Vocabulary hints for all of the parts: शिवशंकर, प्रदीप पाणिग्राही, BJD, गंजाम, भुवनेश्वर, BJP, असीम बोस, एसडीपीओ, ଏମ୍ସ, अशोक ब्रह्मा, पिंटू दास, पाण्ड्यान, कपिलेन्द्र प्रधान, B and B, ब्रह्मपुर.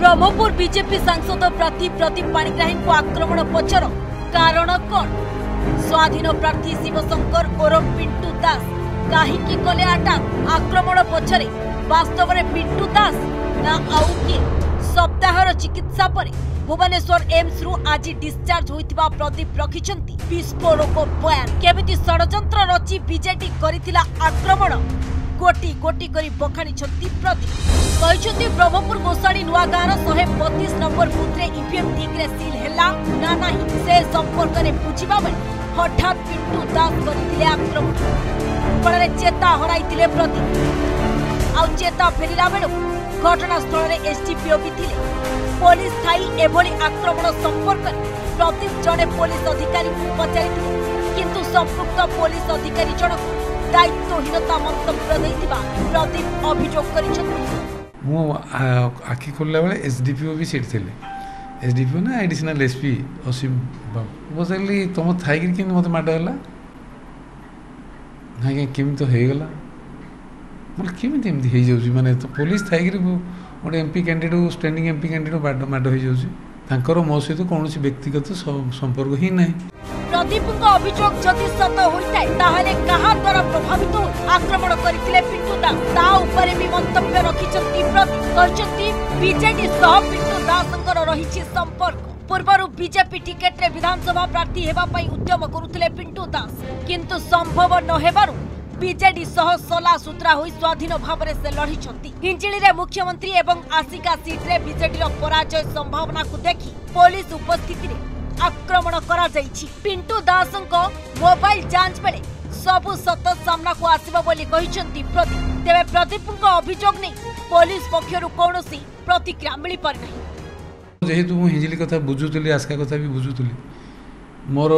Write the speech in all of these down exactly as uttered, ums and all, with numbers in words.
ब्रह्मपुर BJP सांसद प्रार्थी प्रदीप पाणिग्राही को आक्रमण पछर कारण कौन? स्वाधीन प्रार्थी शिवशंकर ओरफ पिंटू दास कहीं कले आटाक? आक्रमण पछरे वास्तव में पिंटू दास ना आउ किए? सप्ताहर चिकित्सा पर भुवनेश्वर एम्स रु आज डिस्चार्ज होइतिबा प्रदीप रखिछंती विस्फोटक बयान। केमिति षडयंत्र रची बीजेडी करितिला आक्रमण गोटी गोटी करी बखाणी प्रदीप। ब्रह्मपुर गोसाणी नुआ गाँव शहे बतीस नंबर बुथ में ईवीएम दिग्रे सिल हैला ना नहीं से संपर्क में बुझा बेले हठात पिंटू दास करते आक्रमण फल चेता हर प्रदीप। आउ चेता फेरला बेलू घटनास्थल में एसडीपीओ भी थे। पुलिस थाई एभली आक्रमण संपर्क प्रदीप जड़े पुलिस अधिकारी को पचारि किंतु संपुक्त पुलिस अधिकारी जनक दायित्वहीनता मंतव्य देइतिबा प्रदीप अभियोग करिसथि। मु आखि खोलला बेले एसडीपीओ भी सेट थिले। एसडीपीओ ना एडिशनल एसपी असीम बोसली तुम थाइगिर कि मत माड हैला नागे केम तो हे गेला बोल केम तेम हे जाउसी माने तो पुलिस थाइगिर ओडे MP candidate standing MP candidate माड माड हे जाउसी तांकर मो सहित कोनोसी व्यक्तिगत संपर्क ही नै। प्रदीप को अभियोग जदि सत होता है ताहले कहा द्वारा प्रभावित हो आक्रमण करते पिंटू दास ता ऊपर भी मंतव्य रखी प्रदीप। बीजेडी सह पिंटू दासंकर रही संपर्क पूर्व बीजेपी टिकेट रे विधानसभा प्रार्थी हेबाई उद्यम करुले पिंटू दास किंतु संभव न हेबारु बीजेडी सह सला सूत्रा हो स्वाधीन भाव से लड़ी। हिंजिली रे मुख्यमंत्री एवं आसिका सीट रे बीजेडी पराजय संभावना को देखी पुलिस उपस्थिति रे आक्रमण करा जायछि। पिंटू दासंको मोबाइल जांच बेले सबु सत सामना को आसीबो बोली कहिसंती प्रदीप। तेबे प्रदीपको अभियोग नै पुलिस पक्षरु कोनोसी प्रतिक्रिया मिलि पर नै। जेहेतु मु हिजिली कथा बुझुतली आस्का कथा भी बुझुतली मोर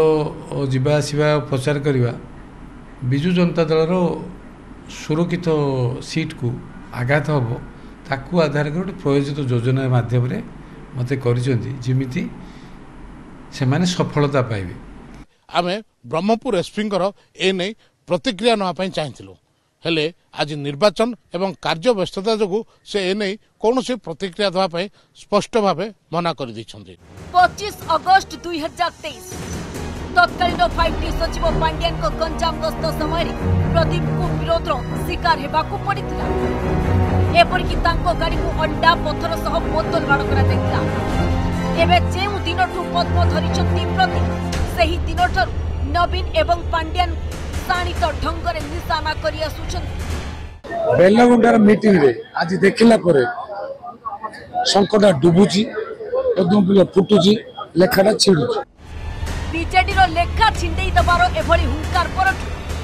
जिबा आसीबा प्रचार करबा बिजु जनता दल रो सुरक्षित सीट को आघात होबो ताकू आधार कर प्रयोजित योजना माध्यम रे मते करिसंती जेमिति से माने सफलता पाइबे। आमे ब्रह्मपुर एसपींकर ए नै प्रतिक्रिया नापाई चाहिथिलु हेले आज निर्वाचन एवं कार्य व्यस्तता जगु से ए नै कोनोसी प्रतिक्रिया दवा पाए स्पष्ट भाबे मना कर दिछन्ते। पच्चीस अगस्त दुई हजार तेईस तत्कालीन फाइव टी सचिव पाण्ड्यान को गंजाम गस्त समय रे प्रदीप को विरोध रो शिकार हेबा को पड़ितला एपर कि तांको गाड़ी को अंडा पत्थर सह बोतल मार करा देखला। एबे जेउ दिन पद्म धरी प्रदीप से ही दिन ठूँ नवीन एवं पाण्ड्यान शाणित ढंग से निशाना बेलगुंडार मीटिंग रे आज देखला संकट डुबुची फुटुची लेखाटा छिड़ुची। बीजेडी रो लेखा छिंडई दबार एभली हुंकार पर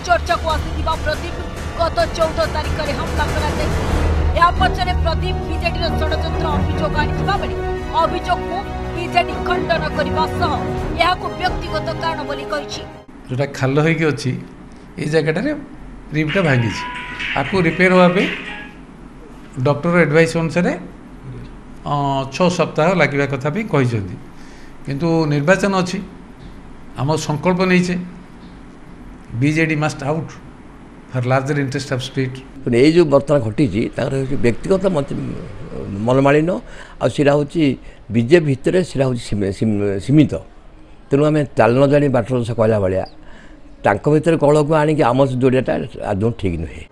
चर्चा को आसीथिबा प्रदीप गत चौदह तारीख रे हमला करा या पछरे प्रदीप बीजेडी रो षडयंत्र अभियोग आनिथिबा बेले अभियोग को बीजेडी खंडन करबा सह यहाको व्यक्तिगत कारण बोली कहिछि। जोटा खाल होई के अछि ए जगह रे रिपटा भागी छी आपको रिपेयर होवा पे डॉक्टर एडवाइस अनुसार छह सप्ताह लागिबा कथा भी कहि जंदी किंतु निर्वाचन अछि हमर संकल्प नै छै BJD must out for larger interest of state. पण ए जो बर्तन घटी छी तार व्यक्तिगत मनमालिन आ सीरा होची बीजे भितर सीरा होची सीमित तेणु आम चाल न जाणी बाटर से कहला भाया भर कल को आणिक आम जोड़ाटा आदौ ठीक नुहे।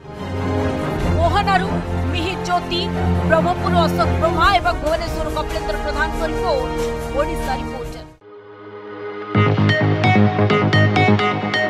मोहनारू मिहि ज्योति ब्रह्मपुर अशोक ब्रह्मा एवं भुवनेश्वर कपिलेन्द्र प्रधान रिपोर्ट ओडिशा रिपोर्टर।